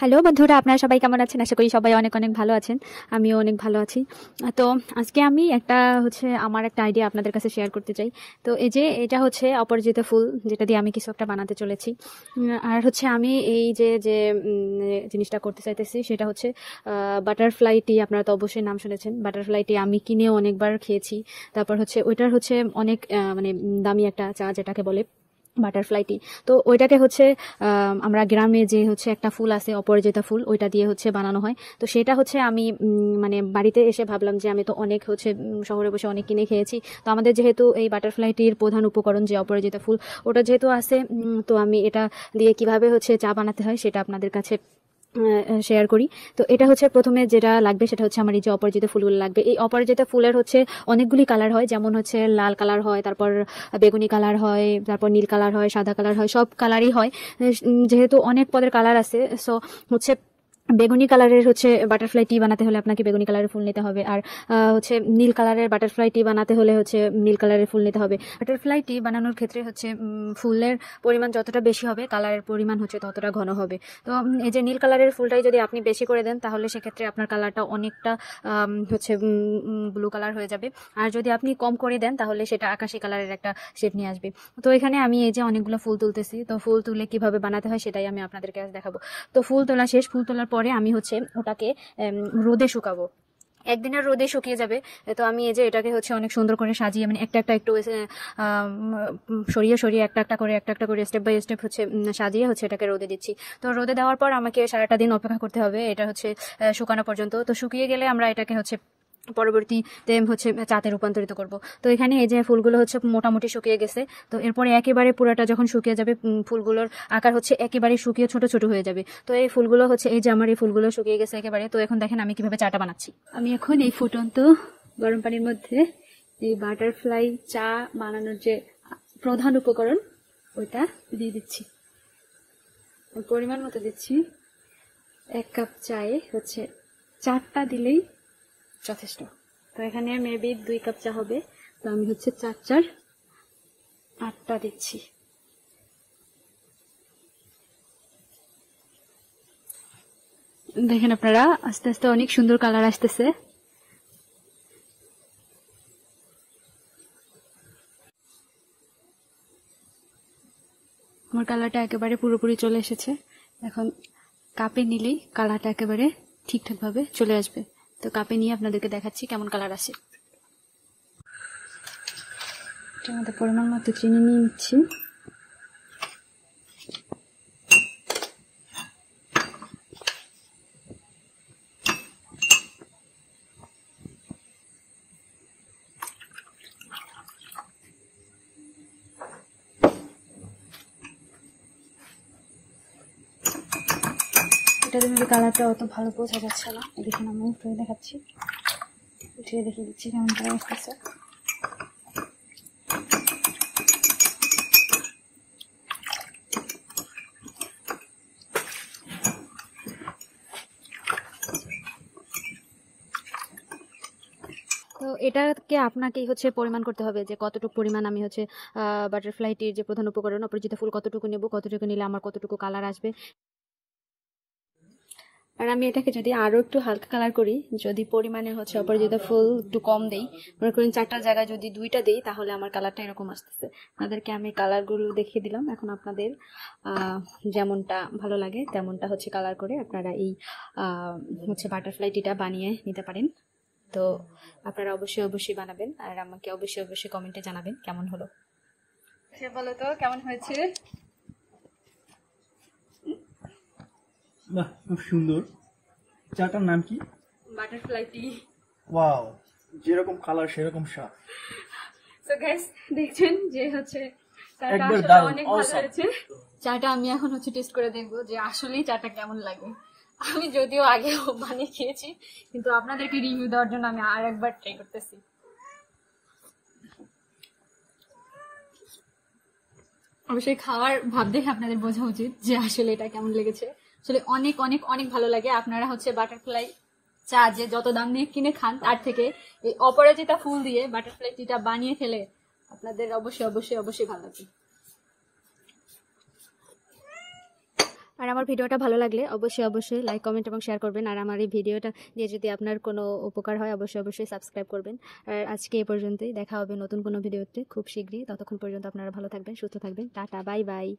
Hello বন্ধুরা, আপনারা সবাই কেমন আছেন? আশা করি সবাই অনেক অনেক ভালো আছেন। আমিও অনেক ভালো আছি। তো আজকে আমি আমার একটা আইডিয়া আপনাদের কাছে শেয়ার করতে চাই। তো এই যে এটা হচ্ছে অপরাজিতা ফুল, যেটা দিয়ে আমি কিছু একটা বানাতে চলেছি। আর আমি এই যে যে জিনিসটা করতে চাইতেছি সেটা হচ্ছে বাটারফ্লাই টি। আপনারা তো অবশ্যই নাম শুনেছেন। বাটারফ্লাই টি আমি কিনেও অনেকবার খেয়েছি। তারপর ওইটার অনেক দামি একটা চা যেটাকে বলে বাটারফ্লাই টি। তো ওইটাকে আমরা গ্রামে যে একটা ফুল আছে অপরাজিতা ফুল, ওইটা দিয়ে বানানো হয়। তো সেটা আমি বাড়িতে এসে ভাবলাম যে আমি তো অনেক শহরে বসে অনেক কিনে খেয়েছি। তো আমাদের যেহেতু এই বাটারফ্লাই টির প্রধান উপকরণ যে অপরাজিতা ফুল, ওটা যেহেতু আছে, তো আমি এটা দিয়ে কিভাবে চা বানাতে হয় সেটা আপনাদের কাছে শেয়ার করি। তো এটা প্রথমে যেটা লাগবে সেটা আমার এই যে অপরাজিতা ফুলগুলো লাগবে। এই অপরাজিতা ফুলের অনেকগুলি কালার হয়, যেমন লাল কালার হয়, তারপর বেগুনি কালার হয়, তারপর নীল কালার হয়, সাদা কালার হয়, সব কালারই হয়। যেহেতু অনেক পদের কালার আছে, সো বেগুনি কালারের বাটারফ্লাই টি বানাতে হলে আপনাকে বেগুনি কালারের ফুল নিতে হবে। আর নীল কালারের বাটারফ্লাই টি বানাতে হলে নীল কালারের ফুল নিতে হবে। বাটারফ্লাই টি বানানোর ক্ষেত্রে ফুলের পরিমাণ যতটা বেশি হবে, কালারের পরিমাণ ততটা ঘন হবে। তো এই যে নীল কালারের ফুলটাই যদি আপনি বেশি করে দেন, তাহলে সেক্ষেত্রে আপনার কালারটা অনেকটা ব্লু কালার হয়ে যাবে। আর যদি আপনি কম করে দেন, তাহলে সেটা আকাশি কালারের একটা শেড নিয়ে আসবে। তো এখানে আমি এই যে অনেকগুলো ফুল তুলতেছি। তো ফুল তুলে কিভাবে বানাতে হয় সেটাই আমি আপনাদেরকে আজ দেখাবো। তো ফুল তোলা শেষ। ফুল তোলার পরে আমি ওটাকে রোদে শুকাবো। একদিনের রোদে শুকিয়ে যাবে। তো আমি এই যে এটাকে অনেক সুন্দর করে সাজিয়ে একটা একটু সরিয়ে সরিয়ে একটা করে স্টেপ বাই স্টেপ সাজিয়ে এটাকে রোদে দিচ্ছি। তো রোদে দেওয়ার পর আমাকে সারাটা দিন অপেক্ষা করতে হবে এটা শুকানো পর্যন্ত। তো শুকিয়ে গেলে আমরা এটাকে পরবর্তীতে চাতে রূপান্তরিত করব। তো এখানে এই যে ফুলগুলো মোটামুটি শুকিয়ে গেছে। তো এরপরে একেবারে পুরোটা যখন শুকিয়ে যাবে, ফুলগুলোর আকার একেবারে শুকিয়ে ছোট ছোট হয়ে যাবে। তো এই ফুলগুলো এই যে আমার এই ফুলগুলো শুকিয়ে গেছে একেবারে। তো এখন দেখেন আমি কিভাবে চাটা বানাচ্ছি। আমি এখন এই ফুটন্ত গরম পানির মধ্যে এই বাটারফ্লাই চা বানানোর যে প্রধান উপকরণ ওইটা দিয়ে দিচ্ছি। পরিমাণ মতো দিচ্ছি। 1 কাপ চায়ে 4টা দিলেই যথেষ্ট। তো এখানে মেবি 2 কাপ চা হবে। তো আমি 4-4 8টা দিচ্ছি। দেখেন আপনারা আস্তে আস্তে অনেক সুন্দর কালার আসতেছে। আমার কালারটা একেবারে পুরোপুরি চলে এসেছে। এখন কাপে নিলেই কালারটা একেবারে ঠিকঠাক ভাবে চলে আসবে। তো কাপে নিয়ে আপনাদেরকে দেখাচ্ছি কেমন কালার আসে। পরিমাণ মতো চিনি নিয়ে নিচ্ছি। কালারটা অত ভালো বোঝা যাচ্ছে না, দেখুন আমি উঠে দেখাচ্ছি, উঠিয়ে দেখিয়ে দিচ্ছি কেমন কালার আসতেছে। তো এটাকে আপনাকেই পরিমাণ করতে হবে যে কতটুকু পরিমাণ আমি বাটারফ্লাই টির যে প্রধান উপকরণ অপরাজিতা ফুল কতটুকু নেব, কতটুকু নিলে আমার কতটুকু কালার আসবে। আর আমি এটাকে যদি আরও একটু হালকা কালার করি, যদি পরিমাণে অপরাজিতা ফুল একটু কম দেই, মনে করেন 4টার জায়গায় যদি 2টা দিই, তাহলে আমার কালারটা এরকম আসতেছে। আপনাদেরকে আমি কালারগুলো দেখিয়ে দিলাম। এখন আপনাদের যেমনটা ভালো লাগে তেমনটা কালার করে আপনারা এই বাটারফ্লাই টিটা বানিয়ে নিতে পারেন। তো আপনারা অবশ্যই অবশ্যই বানাবেন। আর আমাকে অবশ্যই অবশ্যই কমেন্টে জানাবেন কেমন হলো। সে বলো তো কেমন হয়েছে। বাহ, খুব সুন্দর। চাটার নাম কি? বাটারফ্লাই টি। ওয়াও, যেরকম কালার সেরকম স্বাদ। সো গাইস, দেখছেন যে চাটা আসলে অনেক ভালো হয়েছে। চাটা আমি এখন টেস্ট করে দেখব যে আসলে চাটা কেমন লাগে। আমি যদিও আগে বানিয়ে খেয়েছি, কিন্তু আপনাদেরকে রিভিউ দেওয়ার জন্য আমি আর একবার ট্রাই করতেছি। অবশ্যই খাওয়ার ভাব দেখে আপনাদের বোঝা উচিত যে আসলে এটা কেমন লেগেছে। আসলে অনেক অনেক অনেক ভালো লাগে। আপনারা বাটারফ্লাই চা যে যত দাম দিয়ে কিনে খান, তার থেকে এই অপরাজিতা ফুল দিয়ে বাটারফ্লাই টিটা বানিয়ে খেলে আপনাদের অবশ্যই অবশ্যই অবশ্যই ভালো লাগে। और आमार भिडियोटा भालो लागले अवश्य अवश्य लाइक कमेंट और शेयर करबें और आमार भिडियोटा निये यदि आपनार कोनो उपकार हय अवश्य अवश्य सबस्क्राइब करबें। और आज के पर्यन्तई, देखा होबे नतुन कोनो भिडियोते खूब शीघ्रई। ततक्षण पर्यन्त आपनारा भालो थाकबें, सुस्थ थाकबें। Tata, bye bye.